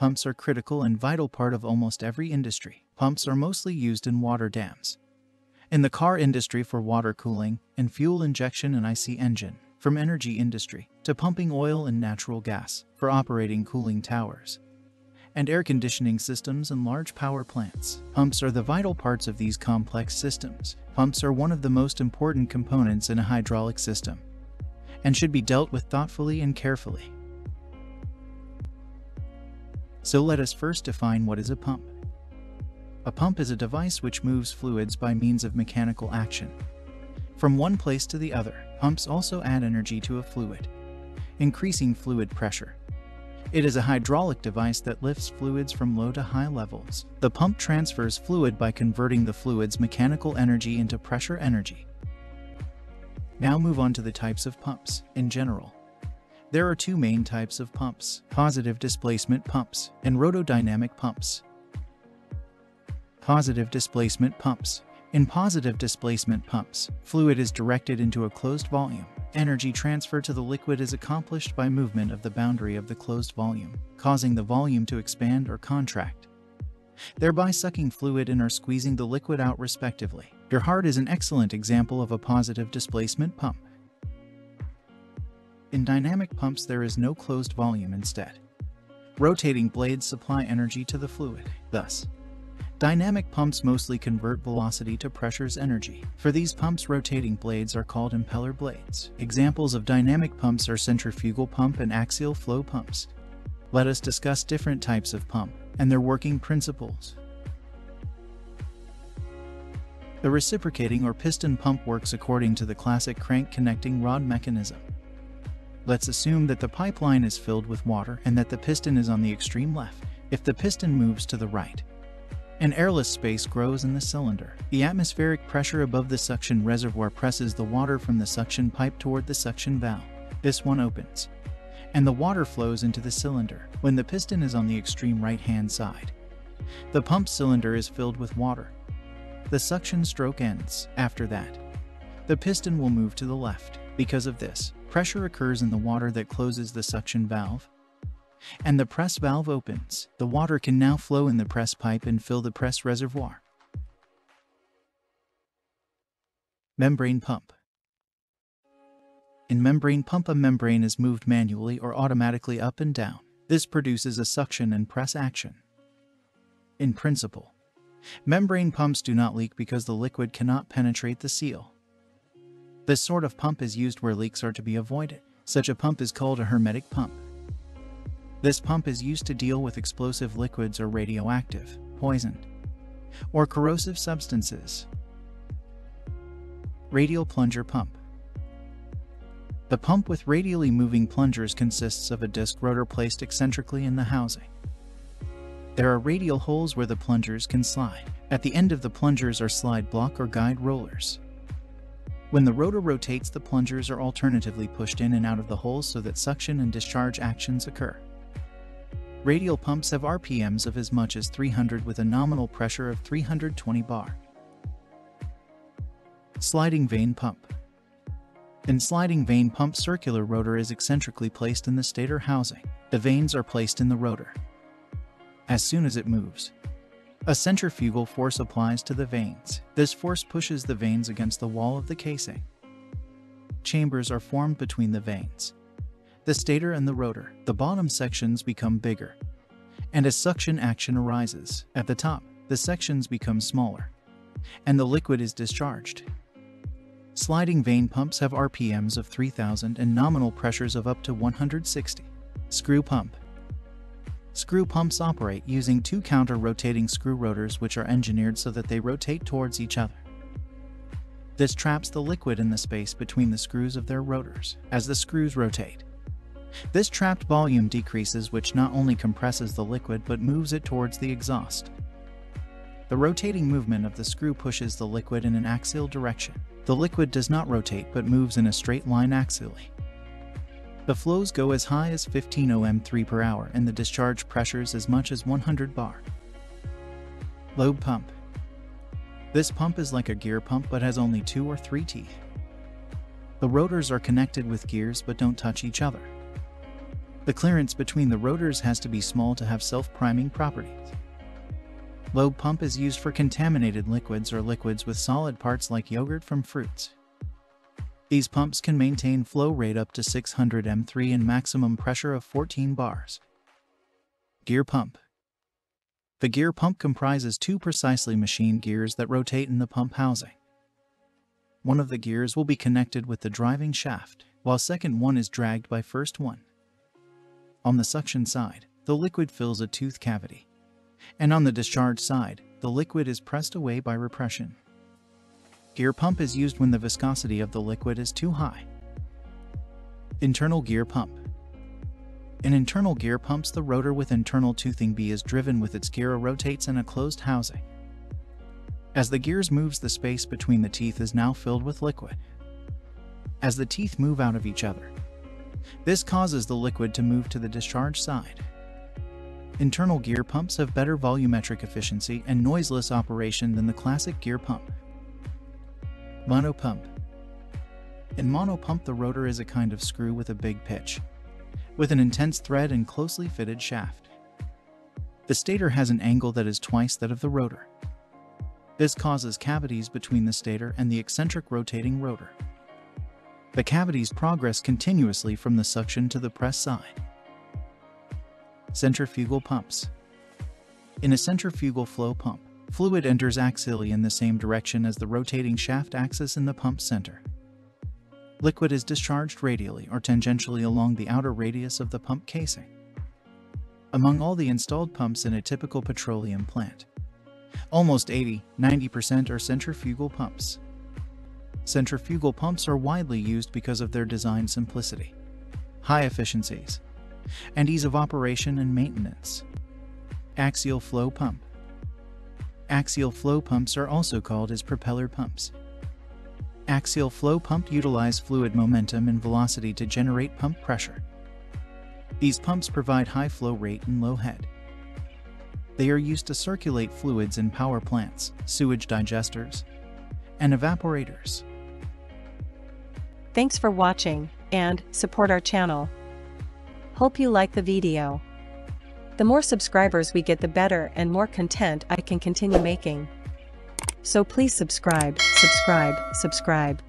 Pumps are critical and vital part of almost every industry. Pumps are mostly used in water dams, in the car industry for water cooling and fuel injection and IC engine, from energy industry to pumping oil and natural gas for operating cooling towers and air conditioning systems and large power plants. Pumps are the vital parts of these complex systems. Pumps are one of the most important components in a hydraulic system and should be dealt with thoughtfully and carefully. So let us first define what is a pump. A pump is a device which moves fluids by means of mechanical action from one place to the other. Pumps also add energy to a fluid, increasing fluid pressure. It is a hydraulic device that lifts fluids from low to high levels. The pump transfers fluid by converting the fluid's mechanical energy into pressure energy. Now move on to the types of pumps. In general, there are two main types of pumps: positive displacement pumps and rotodynamic pumps. Positive displacement pumps. In positive displacement pumps, fluid is directed into a closed volume. Energy transfer to the liquid is accomplished by movement of the boundary of the closed volume, causing the volume to expand or contract, thereby sucking fluid in or squeezing the liquid out respectively. Your heart is an excellent example of a positive displacement pump. In dynamic pumps, there is no closed volume. Instead, rotating blades supply energy to the fluid. Thus, dynamic pumps mostly convert velocity to pressure's energy. For these pumps, rotating blades are called impeller blades. Examples of dynamic pumps are centrifugal pump and axial flow pumps. Let us discuss different types of pump and their working principles. The reciprocating or piston pump works according to the classic crank connecting rod mechanism. Let's assume that the pipeline is filled with water and that the piston is on the extreme left. If the piston moves to the right, an airless space grows in the cylinder. The atmospheric pressure above the suction reservoir presses the water from the suction pipe toward the suction valve. This one opens, and the water flows into the cylinder. When the piston is on the extreme right-hand side, the pump cylinder is filled with water. The suction stroke ends. After that, the piston will move to the left. Because of this, pressure occurs in the water that closes the suction valve, and the press valve opens. The water can now flow in the press pipe and fill the press reservoir. Membrane pump. In membrane pump, a membrane is moved manually or automatically up and down. This produces a suction and press action. In principle, membrane pumps do not leak because the liquid cannot penetrate the seal. This sort of pump is used where leaks are to be avoided. Such a pump is called a hermetic pump. This pump is used to deal with explosive liquids or radioactive, poisoned, or corrosive substances. Radial plunger pump. The pump with radially moving plungers consists of a disc rotor placed eccentrically in the housing. There are radial holes where the plungers can slide. At the end of the plungers are slide block or guide rollers. When the rotor rotates, the plungers are alternatively pushed in and out of the holes so that suction and discharge actions occur. Radial pumps have RPMs of as much as 300 with a nominal pressure of 320 bar. Sliding vane pump. In sliding vane pump, circular rotor is eccentrically placed in the stator housing. The vanes are placed in the rotor. As soon as it moves, a centrifugal force applies to the vanes. This force pushes the vanes against the wall of the casing. Chambers are formed between the vanes, the stator and the rotor. The bottom sections become bigger, and a suction action arises. At the top, the sections become smaller, and the liquid is discharged. Sliding vane pumps have RPMs of 3,000 and nominal pressures of up to 160. Screw pump. Screw pumps operate using two counter-rotating screw rotors which are engineered so that they rotate towards each other. This traps the liquid in the space between the screws of their rotors. As the screws rotate, this trapped volume decreases, which not only compresses the liquid but moves it towards the exhaust. The rotating movement of the screw pushes the liquid in an axial direction. The liquid does not rotate but moves in a straight line axially. The flows go as high as 15 ohm3 per hour and the discharge pressures as much as 100 bar. Lobe pump. This pump is like a gear pump but has only 2 or 3 teeth. The rotors are connected with gears but don't touch each other. The clearance between the rotors has to be small to have self-priming properties. Low pump is used for contaminated liquids or liquids with solid parts like yogurt from fruits. These pumps can maintain flow rate up to 600 m3 and maximum pressure of 14 bars. Gear pump. The gear pump comprises two precisely machined gears that rotate in the pump housing. One of the gears will be connected with the driving shaft, while second one is dragged by first one. On the suction side, the liquid fills a tooth cavity, and on the discharge side, the liquid is pressed away by repression. Gear pump is used when the viscosity of the liquid is too high. Internal gear pump. In internal gear pumps, the rotor with internal toothing B is driven with its gear rotates in a closed housing. As the gears moves, the space between the teeth is now filled with liquid. As the teeth move out of each other, this causes the liquid to move to the discharge side. Internal gear pumps have better volumetric efficiency and noiseless operation than the classic gear pump. Monopump. In monopump, the rotor is a kind of screw with a big pitch, with an intense thread and closely fitted shaft. The stator has an angle that is twice that of the rotor. This causes cavities between the stator and the eccentric rotating rotor. The cavities progress continuously from the suction to the press side. Centrifugal pumps. In a centrifugal flow pump, fluid enters axially in the same direction as the rotating shaft axis in the pump center. Liquid is discharged radially or tangentially along the outer radius of the pump casing. Among all the installed pumps in a typical petroleum plant, almost 80–90% are centrifugal pumps. Centrifugal pumps are widely used because of their design simplicity, high efficiencies, and ease of operation and maintenance. Axial flow pump. Axial flow pumps are also called as propeller pumps. Axial flow pump utilize fluid momentum and velocity to generate pump pressure. These pumps provide high flow rate and low head. They are used to circulate fluids in power plants, sewage digesters, and evaporators. Thanks for watching and support our channel. Hope you like the video. The more subscribers we get, the better and more content I can continue making. So please subscribe, subscribe, subscribe.